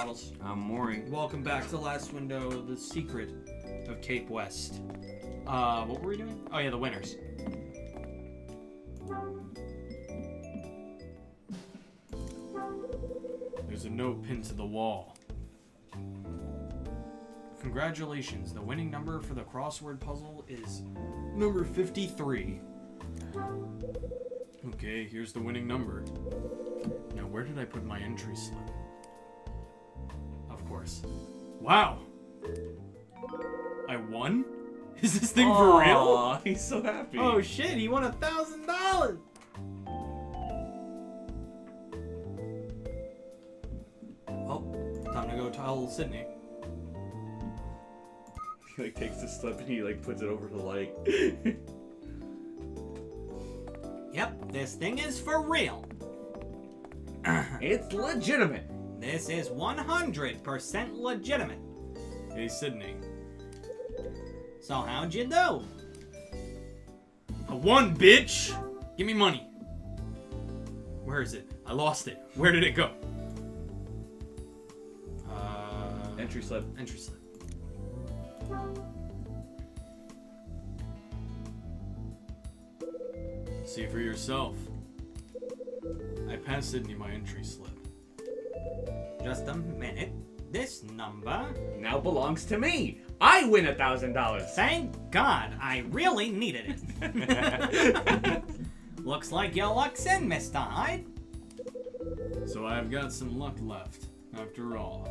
Bottles. I'm Maury. Welcome back to Last Window: The Secret of Cape West. What were we doing? Oh yeah, the winners. There's a note pinned to the wall. Congratulations, the winning number for the crossword puzzle is number 53. Okay, here's the winning number. Now, where did I put my entry slip? Of course. Wow! I won? Is this thing for real? He's so happy. Oh shit, he won $1,000! Well, time to go tell Sydney. He like takes the slip and he like puts it over the light. Yep, this thing is for real. It's legitimate. This is 100% legitimate. Hey, Sydney. So how'd you do? I won, bitch! Give me money. Where is it? I lost it. Where did it go? Entry slip. Entry slip. See for yourself. I passed Sydney my entry slip. Just a minute. This number now belongs to me. I win $1,000. Thank God. I really needed it. Looks like your luck's in, Mr. Hyde. So I've got some luck left. After all,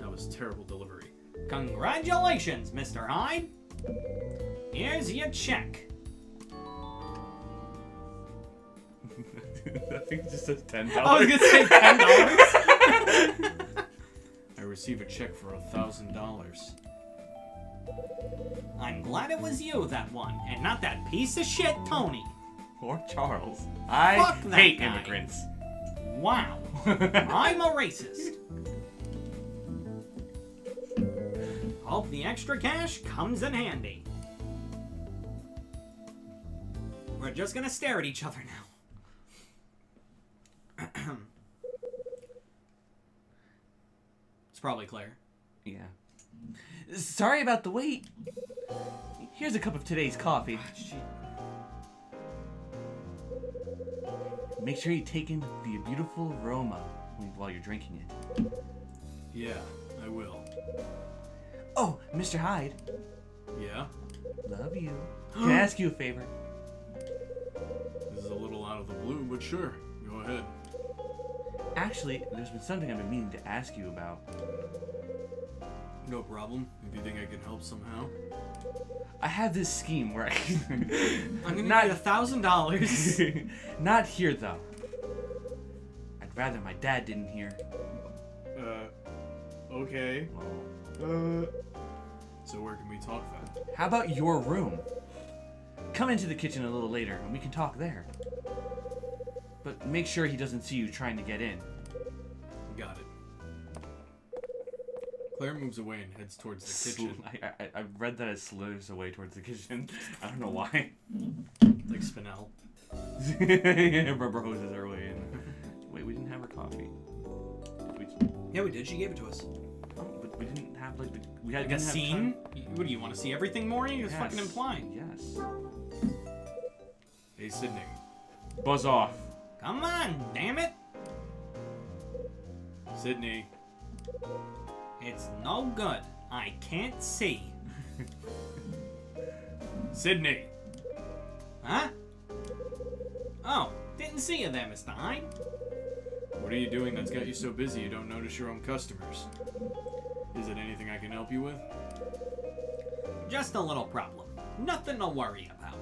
that was terrible delivery. Congratulations, Mr. Hyde. Here's your check. I think it just says $10. I was gonna say $10. I receive a check for $1,000. I'm glad it was you that won, and not that piece of shit Tony. Or Charles. I hate immigrants. Wow. I'm a racist. Hope the extra cash comes in handy. We're just gonna stare at each other now. It's probably Claire. Yeah. Sorry about the wait. Here's a cup of today's coffee. Make sure you take in the beautiful aroma while you're drinking it. Yeah, I will. Oh, Mr. Hyde. Yeah? Love you. Can I ask you a favor? This is a little out of the blue, but sure. Go ahead. Actually, there's been something I've been meaning to ask you about. No problem. If you think I can help somehow. I have this scheme where I can... I'm gonna need $1,000. Not here, though. I'd rather my dad didn't hear. Okay. Well, so where can we talk then? How about your room? Come into the kitchen a little later, and we can talk there. But make sure he doesn't see you trying to get in. Got it. Claire moves away and heads towards the kitchen. I read that as slithers away towards the kitchen. I don't know why. It's like Spinel. Rubber hoses our way in. Wait, we didn't have her coffee. Yeah, we did. She gave it to us. Oh, but we didn't have like we had like a scene. What do you want to see everything, Maury? It's fucking implying. Yes. Hey, Sydney. Buzz off. Come on, damn it! Sydney. It's no good. I can't see. Sydney! Huh? Oh, didn't see you there, Mr. Hyde. What are you doing that's got you so busy you don't notice your own customers? Is it anything I can help you with? Just a little problem. Nothing to worry about.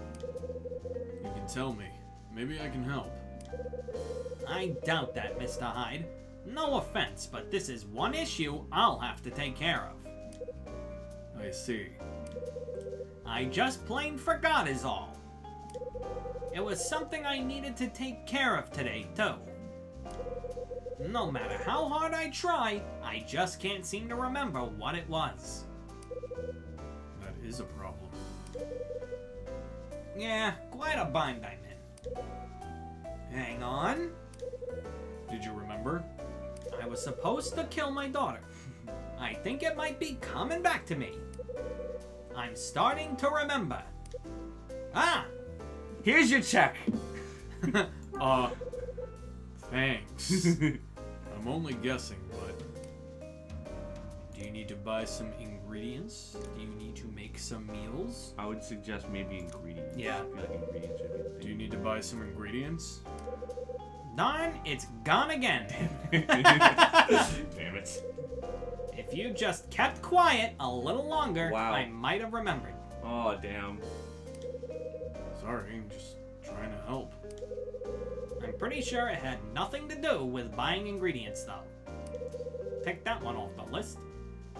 You can tell me. Maybe I can help. I doubt that, Mr. Hyde. No offense, but this is one issue I'll have to take care of. I see. I just plain forgot is all. It was something I needed to take care of today, too. No matter how hard I try, I just can't seem to remember what it was. That is a problem. Yeah, quite a bind I'm in. Hang on. Did you remember? I was supposed to kill my daughter. I think it might be coming back to me. I'm starting to remember. Ah! Here's your check. Thanks. I'm only guessing, but... Do you need to buy some ingredients? Do you need to make some meals? I would suggest maybe ingredients. Yeah. Ingredients would be the thing. Do you need to buy some ingredients? Darn, it's gone again. Damn it. If you just kept quiet a little longer, wow. I might have remembered. Oh, damn. Sorry, I'm just trying to help. I'm pretty sure it had nothing to do with buying ingredients, though. Pick that one off the list.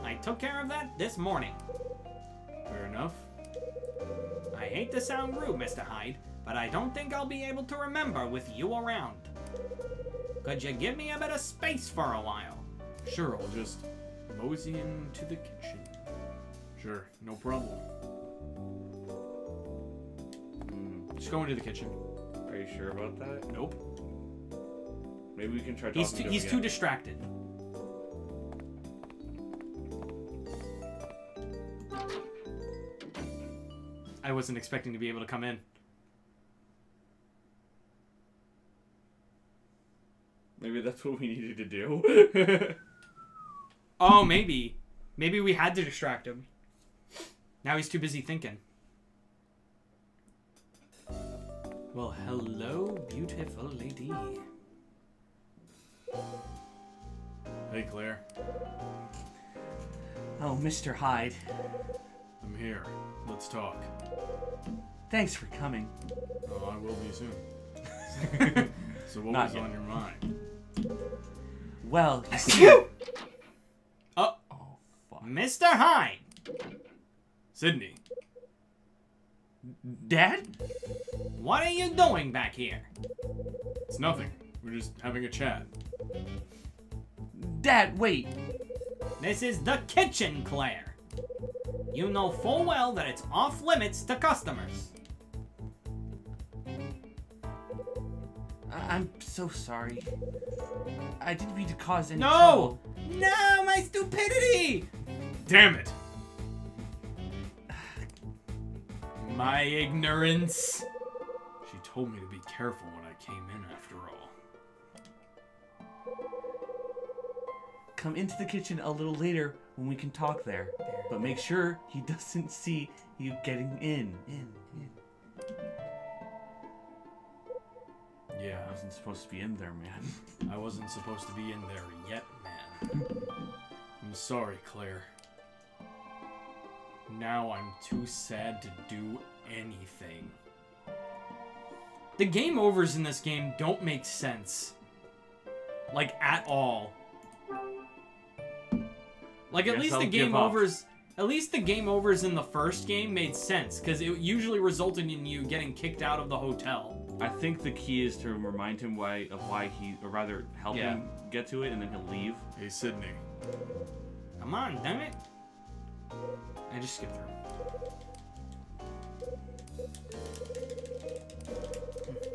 I took care of that this morning. Fair enough. I hate to sound rude, Mr. Hyde, but I don't think I'll be able to remember with you around. Could you give me a bit of space for a while? Sure, I'll just mosey into the kitchen. Sure, no problem. Just go into the kitchen. Are you sure about that? Nope. Maybe we can try talking to him. He's too distracted. I wasn't expecting to be able to come in. Maybe that's what we needed to do. Oh, maybe. Maybe we had to distract him. Now he's too busy thinking. Well, hello, beautiful lady. Hey, Claire. Oh, Mr. Hyde. I'm here. Let's talk. Thanks for coming. Oh, I will be soon. So what was on your mind? Well, you see... Oh, fuck. Mr. Hyde! Sydney. Dad? What are you doing back here? It's nothing. We're just having a chat. Dad, wait. This is the kitchen, Claire. You know full well that it's off limits to customers. I'm so sorry. I didn't mean to cause any trouble. No! No, my stupidity! Damn it! My ignorance. She told me to be careful when I came in, after all. Come into the kitchen a little later when we can talk there. But make sure he doesn't see you getting in. Yeah, I wasn't supposed to be in there, man. I wasn't supposed to be in there yet, man. I'm sorry, Claire. Now I'm too sad to do anything. The game overs in this game don't make sense. Like, at all. Like, at least the game overs... At least the game overs in the first game made sense, because it usually resulted in you getting kicked out of the hotel. I think the key is to remind him help him get to it, and then he'll leave. Hey, Sydney. Come on, damn it. I just skipped through.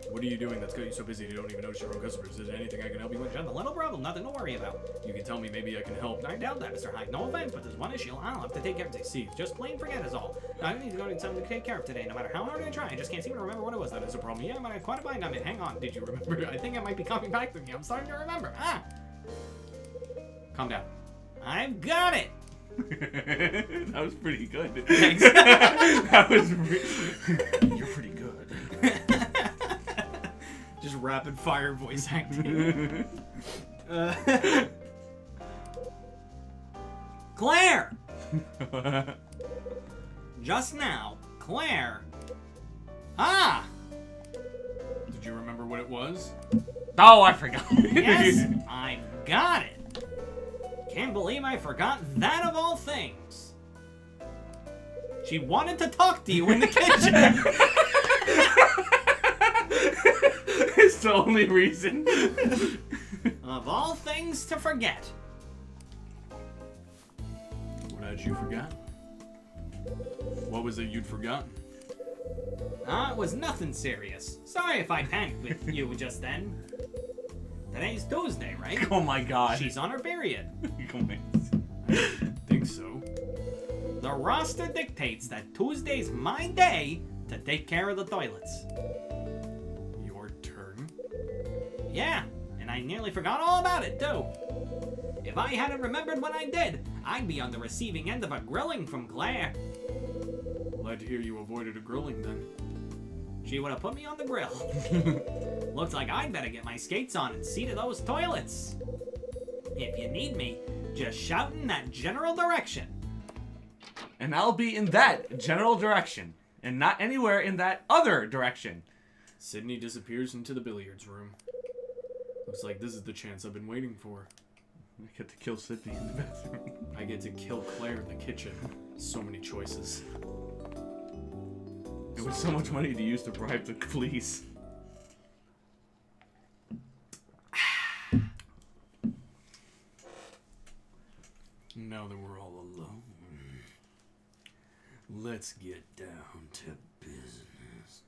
What are you doing that's got you so busy you don't even notice your own customers? Is there anything I can help you with? John, a little problem, nothing to worry about. You can tell me, maybe I can help. I doubt that, Mr. Hyde. No offense, but there's one issue I'll have to take care of. See, just plain forget is all. I need to go to something to take care of today. No matter how hard I try, I just can't seem to remember what it was. That is a problem. Yeah, but I quantified on it. Hang on, did you remember? I think I might be coming back to me. I'm starting to remember. Ah! Calm down. I've got it! That was pretty good. Thanks. That was You're pretty good. Just rapid fire voice acting. Claire! Just now, Claire. Ah! Did you remember what it was? Oh, I forgot. Yes, I got it. Can't believe I forgot that of all things. She wanted to talk to you in the kitchen. It's the only reason. Of all things to forget. What had you forgotten? What was it you'd forgotten? It was nothing serious. Sorry if I panicked with you just then. Today's Tuesday, right? Oh my God. She's on her period. I think so. The roster dictates that Tuesday's my day to take care of the toilets. Your turn? Yeah, and I nearly forgot all about it, too. If I hadn't remembered what I did, I'd be on the receiving end of a grilling from Claire. Glad to hear you avoided a grilling, then. She would have put me on the grill. Looks like I'd better get my skates on and see to those toilets. If you need me, just shout in that general direction. And I'll be in that general direction, and not anywhere in that other direction. Sydney disappears into the billiards room. Looks like this is the chance I've been waiting for. I get to kill Sydney in the bathroom. I get to kill Claire in the kitchen. So many choices. It was so much money to use to bribe the police. Now that we're all alone, let's get down to business.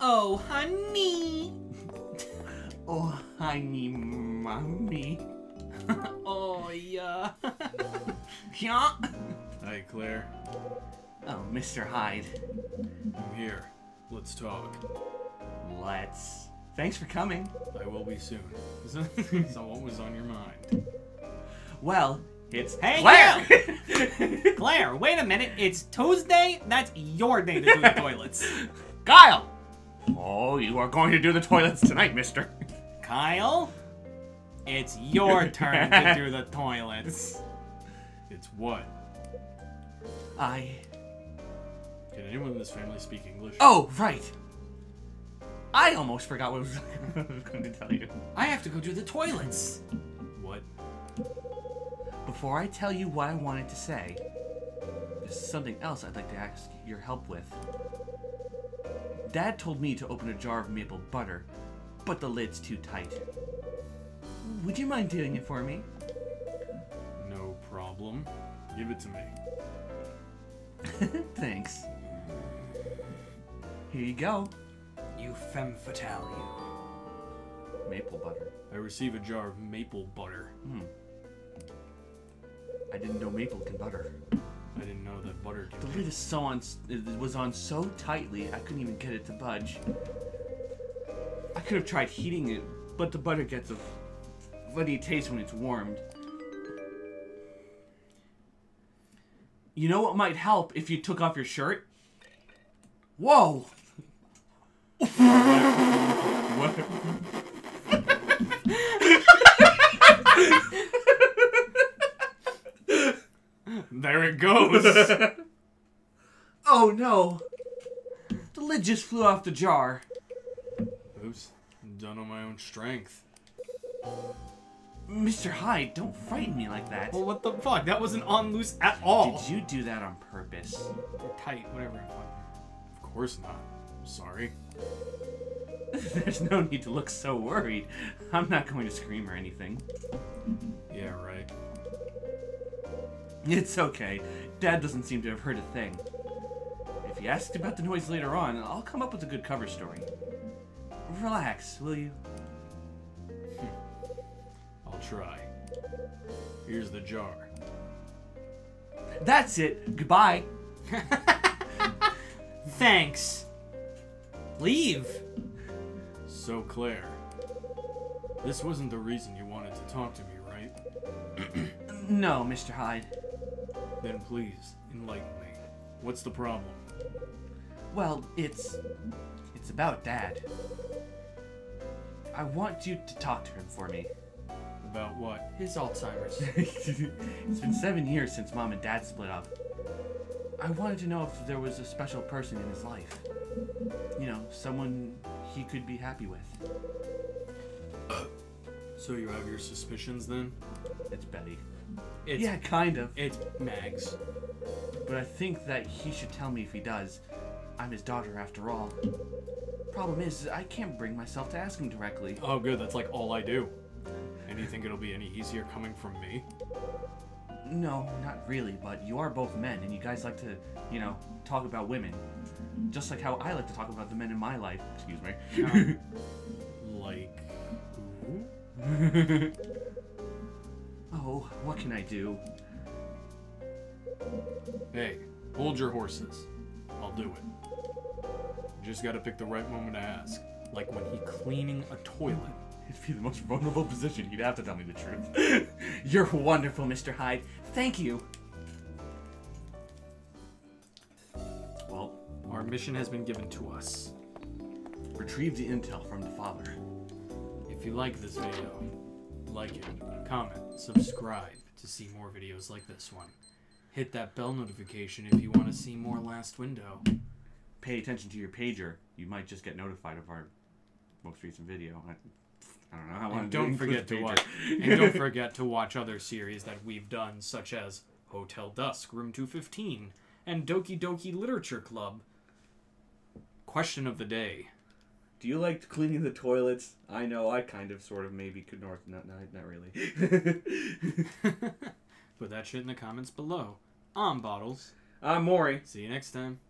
Oh, honey. Oh, honey, mommy. Oh, yeah. Yeah. Hi, Claire. Oh, Mr. Hyde. I'm here. Let's talk. Let's. Thanks for coming. I will be soon. So what was on your mind? Well, it's Claire! Hey, Claire, wait a minute. It's Tuesday? That's your day to do the toilets. Kyle! Oh, you are going to do the toilets tonight, mister. Kyle, it's your turn to do the toilets. It's what? Can anyone in this family speak English? Oh, right. I almost forgot what I was going to tell you. I have to go do the toilets. What? Before I tell you what I wanted to say, there's something else I'd like to ask your help with. Dad told me to open a jar of maple butter, but the lid's too tight. Would you mind doing it for me? No problem. Give it to me. Thanks. Here you go. You femme fatale. Maple butter. I receive a jar of maple butter. I didn't know maple can butter. I didn't know that butter can. The lid is so on. It was on so tightly, I couldn't even get it to budge. I could have tried heating it, but the butter gets a funny taste when it's warmed. You know what might help if you took off your shirt? Whoa! What? There it goes. Oh no. The lid just flew off the jar. Oops. I'm done on my own strength. Mr. Hyde, don't frighten me like that. Well, what the fuck? That wasn't on loose at all. Did you do that on purpose? Or tight, whatever. Of course not. I'm sorry. There's no need to look so worried. I'm not going to scream or anything. Yeah, right. It's okay. Dad doesn't seem to have heard a thing. If you asked about the noise later on, I'll come up with a good cover story. Relax, will you? I'll try. Here's the jar. That's it. Goodbye. Thanks. Leave. So, Claire, this wasn't the reason you wanted to talk to me, right? No, Mr. Hyde. Then please, enlighten me. What's the problem? Well, it's about Dad. I want you to talk to him for me. About what? His Alzheimer's. It's been 7 years since Mom and Dad split up. I wanted to know if there was a special person in his life. You know, someone he could be happy with. So you have your suspicions then? It's Betty. Yeah, kind of. It's Mags. But I think that he should tell me if he does. I'm his daughter after all. Problem is, I can't bring myself to ask him directly. Oh good, that's like all I do. And you think it'll be any easier coming from me? No, not really, but you are both men and you guys like to, you know, talk about women. Just like how I like to talk about the men in my life. Excuse me. like... Oh, what can I do? Hey, hold your horses. I'll do it. You just gotta pick the right moment to ask. Like when he's cleaning a toilet. It'd be the most vulnerable position. He'd have to tell me the truth. You're wonderful, Mr. Hyde. Thank you. Well, our mission has been given to us. Retrieve the intel from the father. If you like this video, like it, comment, subscribe to see more videos like this one. Hit that bell notification if you want to see more Last Window. Pay attention to your pager. You might just get notified of our most recent video. I don't know. And don't forget to watch other series that we've done, such as Hotel Dusk, Room 215, and Doki Doki Literature Club. Question of the day. Do you like cleaning the toilets? I know I kind of, sort of, maybe could north. Not really. Put that shit in the comments below. I'm BOTTLES. I'm MORI. See you next time.